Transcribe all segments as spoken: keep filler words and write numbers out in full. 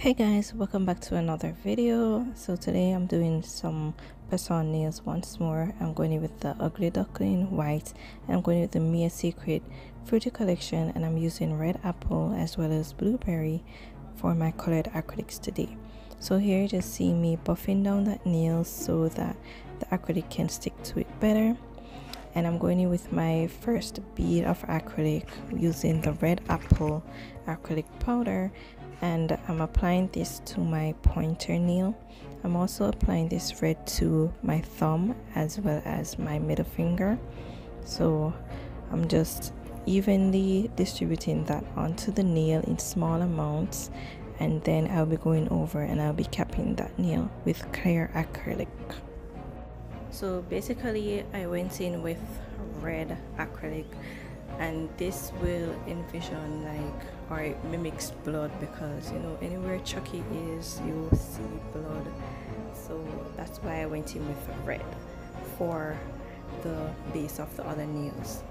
Hey guys, welcome back to another video. So today I'm doing some person nails once more. I'm going in with the Ugly Duckling white, I'm going with the Mia Secret fruity collection, and I'm using red apple as well as blueberry for my colored acrylics today. So here you just see me buffing down that nail so that the acrylic can stick to it better, and I'm going in with my first bead of acrylic using the red apple acrylic powder, and I'm applying this to my pointer nail. I'm also applying this red to my thumb as well as my middle finger, so I'm just evenly distributing that onto the nail in small amounts, and then I'll be going over and I'll be capping that nail with clear acrylic. So basically I went in with red acrylic, and this will envision like, or it mimics blood, because you know anywhere Chucky is you will see blood, so that's why I went in with red for the base of the other nails.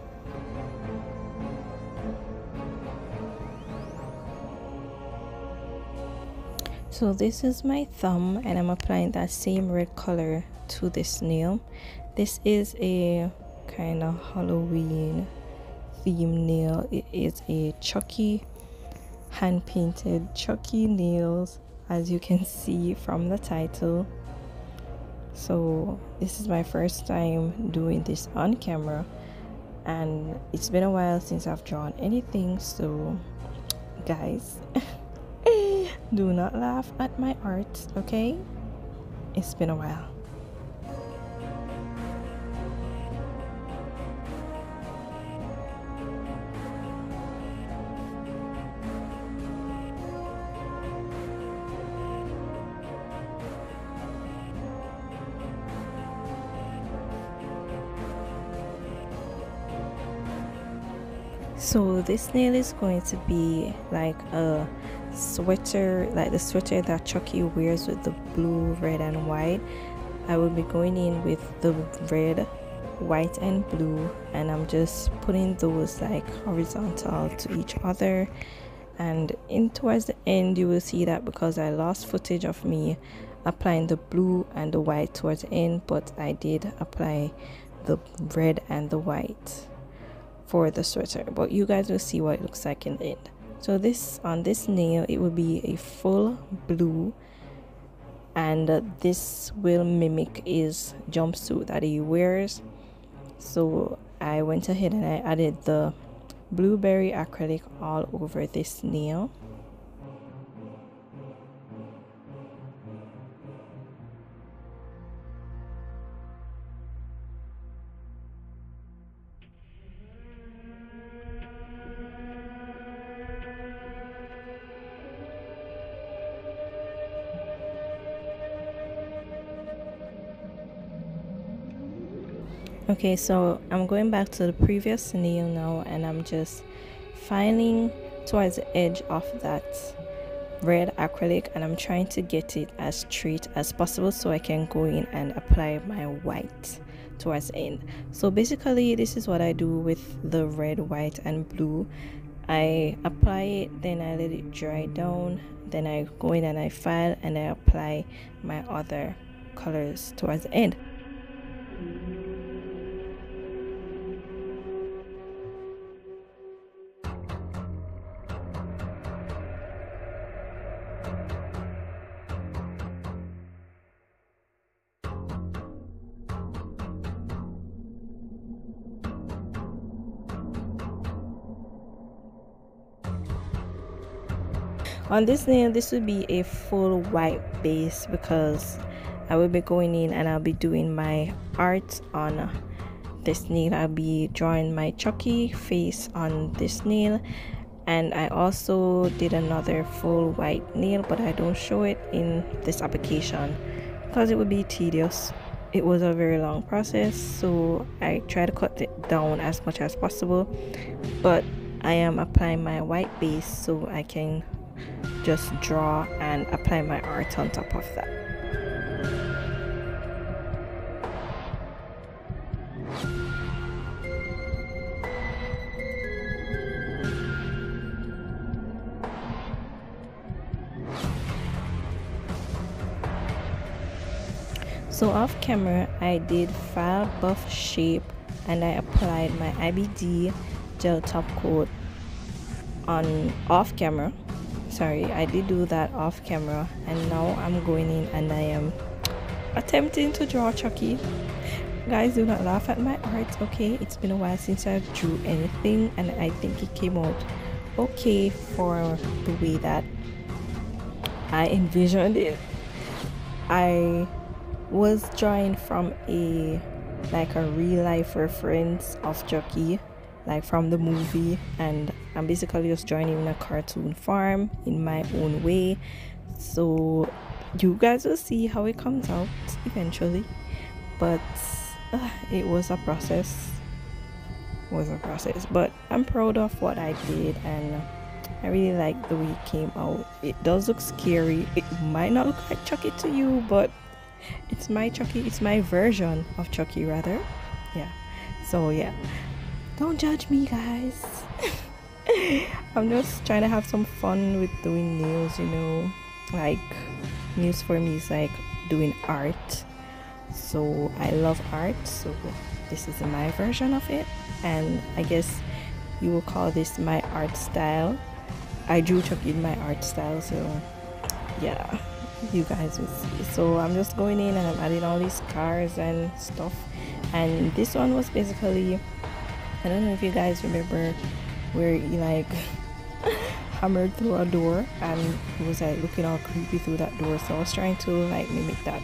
So this is my thumb, and I'm applying that same red color to this nail. This is a kind of Halloween theme nail. It is a Chucky, hand painted Chucky nails, as you can see from the title. So this is my first time doing this on camera, and it's been a while since I've drawn anything, so guys do not laugh at my art, okay? It's been a while. So this nail is going to be like a sweater, like the sweater that Chucky wears with the blue, red and white. I will be going in with the red, white and blue, and I'm just putting those like horizontal to each other, and in towards the end you will see that, because I lost footage of me applying the blue and the white towards the end, but I did apply the red and the white for the sweater, but you guys will see what it looks like in the end. So this, on this nail it will be a full blue, and this will mimic his jumpsuit that he wears. So I went ahead and I added the blueberry acrylic all over this nail. Okay, so I'm going back to the previous nail now, and I'm just filing towards the edge of that red acrylic, and I'm trying to get it as straight as possible so I can go in and apply my white towards the end. So basically this is what I do with the red, white and blue. I apply it, then I let it dry down, then I go in and I file and I apply my other colors towards the end. On this nail, this will be a full white base, because I will be going in and I'll be doing my art on this nail. I'll be drawing my Chucky face on this nail, and I also did another full white nail, but I don't show it in this application because it would be tedious. It was a very long process, so I try to cut it down as much as possible, but I am applying my white base so I can just draw and apply my art on top of that. So off camera, I did file buff shape and I applied my I B D gel top coat on off camera. Sorry, I did do that off camera, and now I'm going in and I am attempting to draw Chucky. Guys, do not laugh at my art, okay? It's been a while since I drew anything, and I think it came out okay for the way that I envisioned it. I was drawing from a like a real life reference of Chucky, like from the movie, and I'm basically just drawing him in a cartoon form in my own way, so you guys will see how it comes out eventually. But uh, it was a process was a process but I'm proud of what I did, and I really like the way it came out. It does look scary. It might not look like Chucky to you, but it's my Chucky. It's my version of Chucky, rather. Yeah. So yeah, don't judge me, guys. I'm just trying to have some fun with doing nails, you know. Like, nails for me is like doing art. So I love art. So this is my version of it, and I guess you will call this my art style. I drew Chucky in my art style, so yeah, you guys will see. So I'm just going in and I'm adding all these scars and stuff, and this one was basically, I don't know if you guys remember where he like hammered through a door and it was like looking all creepy through that door, so I was trying to like mimic that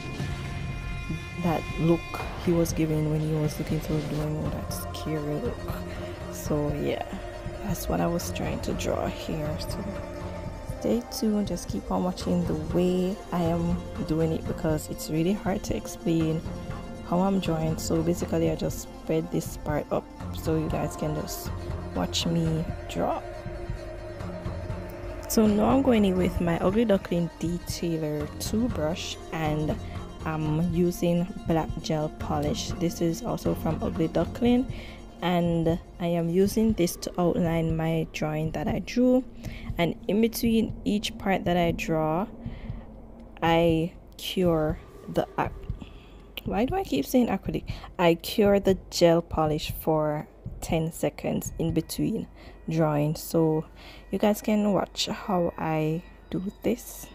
that look he was giving when he was looking through the door, and all that scary look. So yeah, that's what I was trying to draw here, so stay tuned, just keep on watching the way I am doing it, because it's really hard to explain how I'm drawing. So basically I just spread this part up so you guys can just watch me draw. So now I'm going in with my Ugly Duckling Detailer two brush, and I'm using black gel polish. This is also from Ugly Duckling, and I am using this to outline my drawing that I drew, and in between each part that I draw I cure the ac why do I keep saying acrylic I cure the gel polish for ten seconds in between drawing, so you guys can watch how I do this.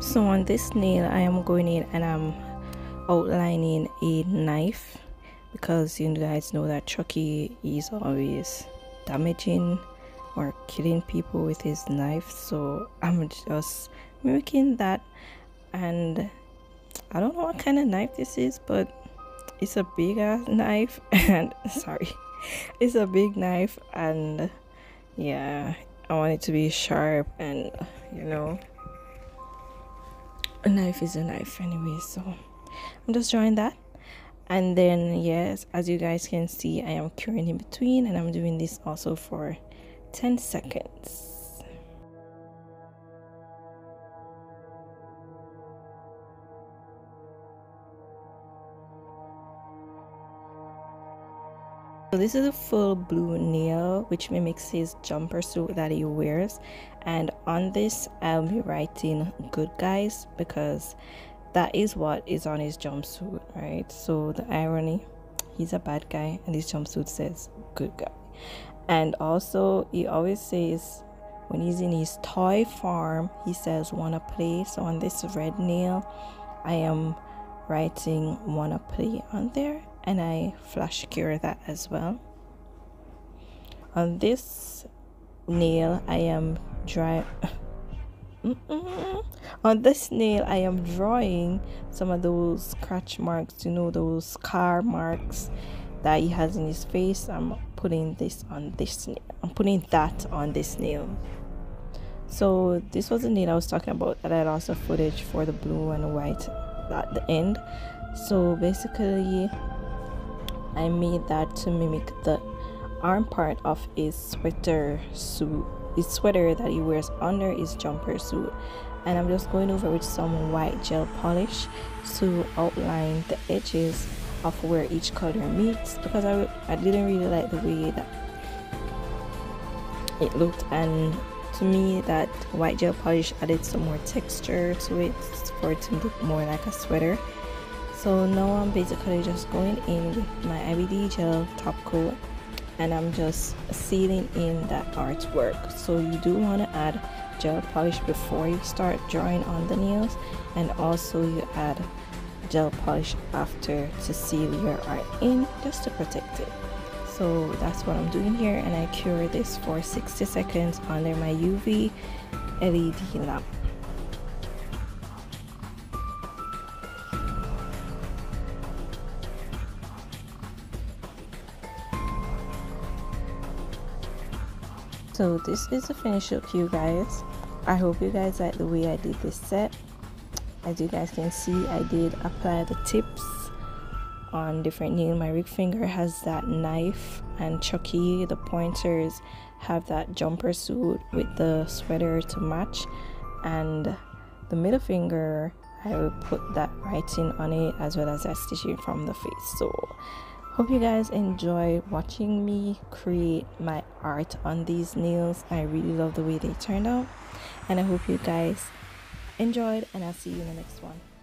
So on this nail I am going in and I'm outlining a knife, because you guys know that Chucky is always damaging or killing people with his knife, so I'm just mimicking that. And I don't know what kind of knife this is, but it's a big ass knife and sorry it's a big knife, and yeah, I want it to be sharp, and you know, a knife is a knife anyway, so I'm just drawing that. And then yes, as you guys can see, I am curing in between, and I'm doing this also for ten seconds. So this is a full blue nail which mimics his jumper suit that he wears, and on this I'll be writing good guys, because that is what is on his jumpsuit, right? So the irony, he's a bad guy and his jumpsuit says good guy. And also he always says, when he's in his toy farm, he says wanna play. So on this red nail I am writing wanna play on there, and I flash cure that as well. On this nail I am dry mm -mm. on this nail I am drawing some of those scratch marks, you know, those scar marks that he has in his face. I'm putting this on this nail. I'm putting that on this nail. So this was the nail I was talking about that I lost the footage for, the blue and the white at the end. So basically I made that to mimic the arm part of his sweater suit, his sweater that he wears under his jumper suit. And I'm just going over with some white gel polish to outline the edges of where each color meets, because I, I didn't really like the way that it looked, and to me that white gel polish added some more texture to it for it to look more like a sweater. So now I'm basically just going in with my I B D gel top coat, and I'm just sealing in that artwork. So you do want to add gel polish before you start drawing on the nails, and also you add gel polish after to seal your art in, just to protect it. So that's what I'm doing here, and I cure this for sixty seconds under my U V L E D lamp. So this is the finish look, you guys. I hope you guys like the way I did this set. As you guys can see, I did apply the tips on different nails. My ring finger has that knife, and Chucky, the pointers, have that jumper suit with the sweater to match. And the middle finger, I will put that writing on it, as well as that stitching from the face. So hope you guys enjoy watching me create my art on these nails. I really love the way they turned out, and I hope you guys enjoyed, and I'll see you in the next one.